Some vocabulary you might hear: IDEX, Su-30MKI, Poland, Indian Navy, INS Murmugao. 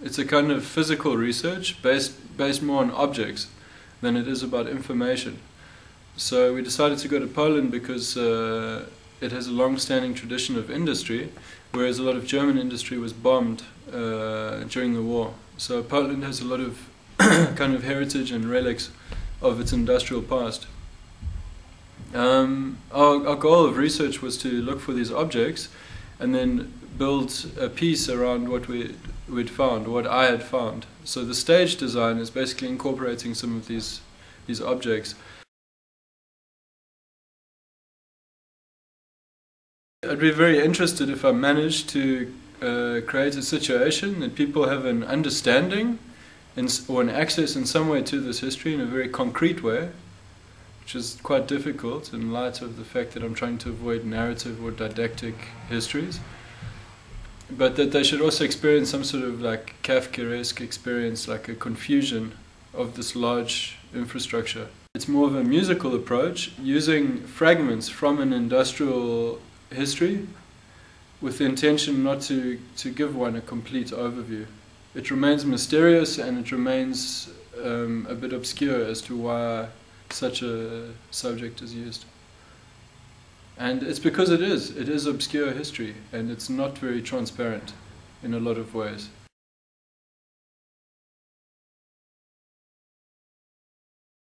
It's a kind of physical research based more on objects than it is about information. So we decided to go to Poland because it has a long-standing tradition of industry, whereas a lot of German industry was bombed during the war. So Poland has a lot of kind of heritage and relics of its industrial past. Our goal of research was to look for these objects and then build a piece around what we'd found, what I had found. So the stage design is basically incorporating some of these objects. I'd be very interested if I managed to create a situation that people have an understanding or an access in some way to this history in a very concrete way, which is quite difficult in light of the fact that I'm trying to avoid narrative or didactic histories, but that they should also experience some sort of like Kafkaesque experience, like a confusion of this large infrastructure. It's more of a musical approach, using fragments from an industrial history with the intention not to give one a complete overview. It remains mysterious and it remains a bit obscure as to why such a subject is used. And it's because it is obscure history, and it's not very transparent in a lot of ways.